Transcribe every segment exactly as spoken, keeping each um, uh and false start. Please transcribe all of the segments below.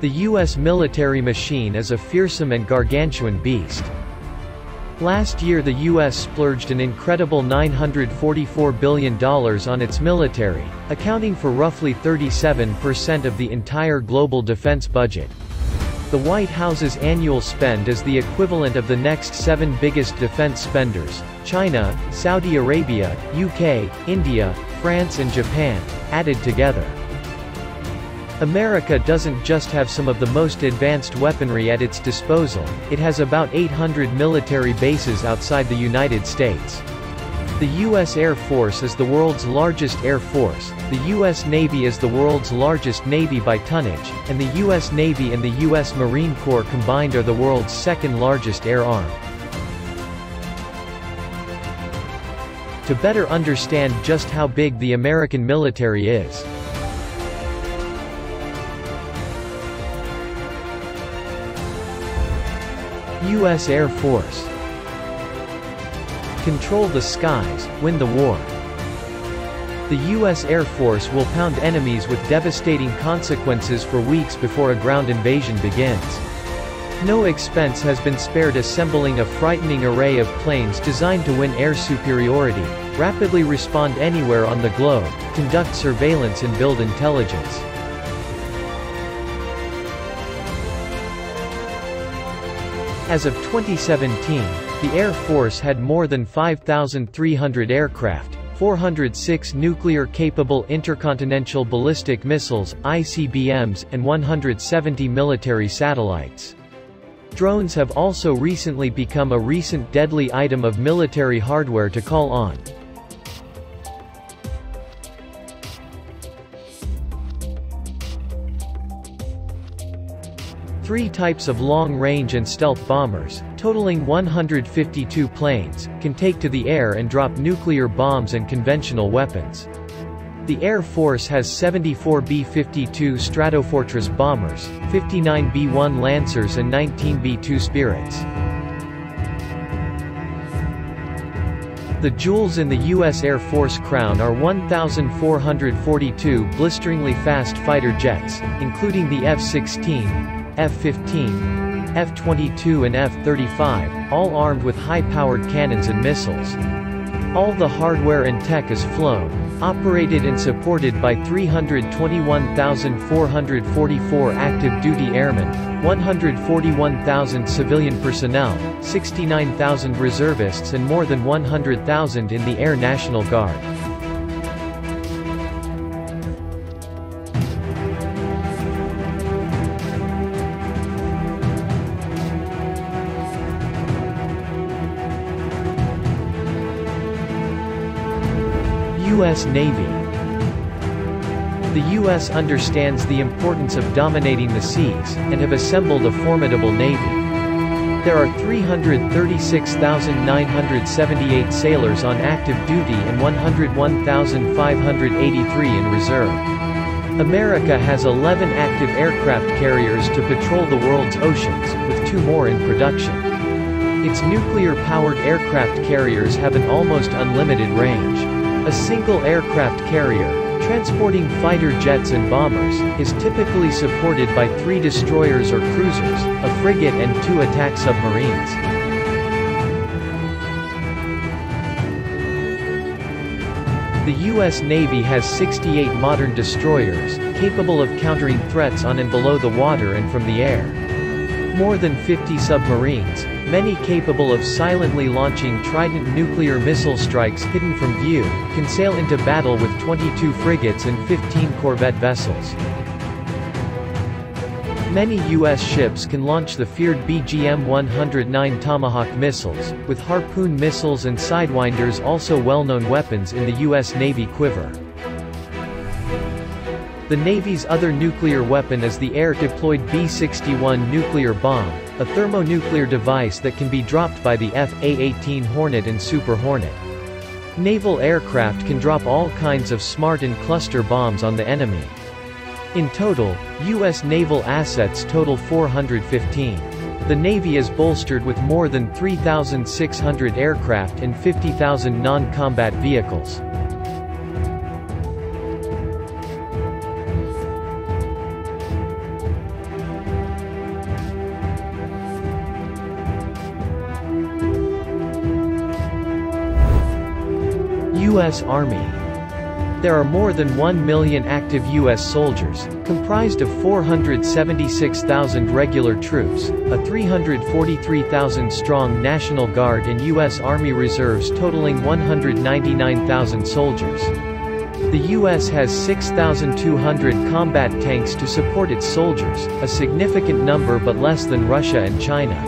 The U S military machine is a fearsome and gargantuan beast. Last year the U S splurged an incredible nine hundred forty-four billion dollars on its military, accounting for roughly thirty-seven percent of the entire global defense budget. The White House's annual spend is the equivalent of the next seven biggest defense spenders: China, Saudi Arabia, U K, India, France and Japan, added together. America doesn't just have some of the most advanced weaponry at its disposal, it has about eight hundred military bases outside the United States. The U S Air Force is the world's largest air force, the U S Navy is the world's largest navy by tonnage, and the U S Navy and the U S Marine Corps combined are the world's second largest air arm. To better understand just how big the American military is, U S Air Force. Control the skies, win the war. The U S Air Force will pound enemies with devastating consequences for weeks before a ground invasion begins. No expense has been spared assembling a frightening array of planes designed to win air superiority, rapidly respond anywhere on the globe, conduct surveillance and build intelligence. As of twenty seventeen, the Air Force had more than five thousand three hundred aircraft, four hundred six nuclear-capable intercontinental ballistic missiles, I C B Ms, and one hundred seventy military satellites. Drones have also recently become a recent deadly item of military hardware to call on. Three types of long-range and stealth bombers, totaling one hundred fifty-two planes, can take to the air and drop nuclear bombs and conventional weapons. The Air Force has seventy-four B fifty-two Stratofortress bombers, fifty-nine B one Lancers and nineteen B two Spirits. The jewels in the U S Air Force crown are one thousand four hundred forty-two blisteringly fast fighter jets, including the F sixteen, F fifteen, F twenty-two and F thirty-five, all armed with high-powered cannons and missiles. All the hardware and tech is flown, operated and supported by three hundred twenty-one thousand four hundred forty-four active-duty airmen, one hundred forty-one thousand civilian personnel, sixty-nine thousand reservists and more than one hundred thousand in the Air National Guard. U S Navy. The U S understands the importance of dominating the seas, and have assembled a formidable navy. There are three hundred thirty-six thousand nine hundred seventy-eight sailors on active duty and one hundred one thousand five hundred eighty-three in reserve. America has eleven active aircraft carriers to patrol the world's oceans, with two more in production. Its nuclear-powered aircraft carriers have an almost unlimited range. A single aircraft carrier, transporting fighter jets and bombers, is typically supported by three destroyers or cruisers, a frigate and two attack submarines. The U S Navy has sixty-eight modern destroyers, capable of countering threats on and below the water and from the air. More than fifty submarines, many capable of silently launching Trident nuclear missile strikes hidden from view, can sail into battle with twenty-two frigates and fifteen corvette vessels. Many U S ships can launch the feared B G M one oh nine Tomahawk missiles, with Harpoon missiles and Sidewinders also well-known weapons in the U S Navy quiver. The Navy's other nuclear weapon is the air-deployed B sixty-one nuclear bomb, a thermonuclear device that can be dropped by the F A eighteen Hornet and Super Hornet. Naval aircraft can drop all kinds of smart and cluster bombs on the enemy. In total, U S naval assets total four hundred fifteen. The Navy is bolstered with more than three thousand six hundred aircraft and fifty thousand non-combat vehicles. U S Army. There are more than one million active U S soldiers, comprised of four hundred seventy-six thousand regular troops, a three hundred forty-three thousand strong National Guard and U S Army reserves totaling one hundred ninety-nine thousand soldiers. The U S has six thousand two hundred combat tanks to support its soldiers, a significant number but less than Russia and China.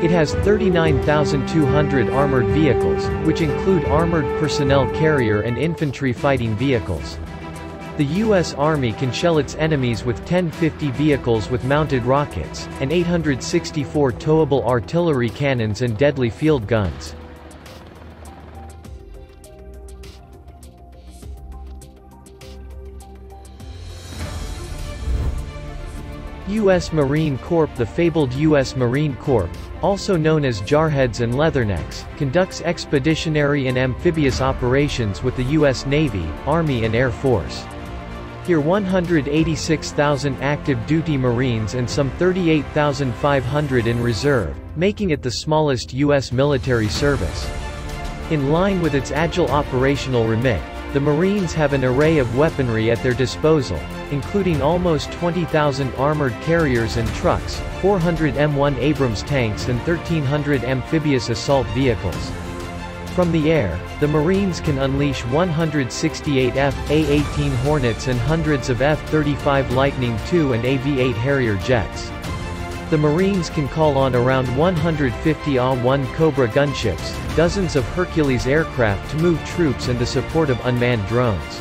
It has thirty-nine thousand two hundred armored vehicles, which include armored personnel carrier and infantry fighting vehicles. The U S Army can shell its enemies with ten fifty vehicles with mounted rockets, and eight hundred sixty-four towable artillery cannons and deadly field guns. U S Marine Corps. The fabled U S Marine Corps, also known as Jarheads and Leathernecks, conducts expeditionary and amphibious operations with the U S Navy, Army and Air Force. Here one hundred eighty-six thousand active duty Marines and some thirty-eight thousand five hundred in reserve, making it the smallest U S military service. In line with its agile operational remit, the Marines have an array of weaponry at their disposal, including almost twenty thousand armored carriers and trucks, four hundred M one Abrams tanks and one thousand three hundred amphibious assault vehicles. From the air, the Marines can unleash one hundred sixty-eight F A eighteen Hornets and hundreds of F thirty-five Lightning two and A V eight Harrier jets. The Marines can call on around one hundred fifty A H one Cobra gunships, dozens of Hercules aircraft to move troops and the support of unmanned drones.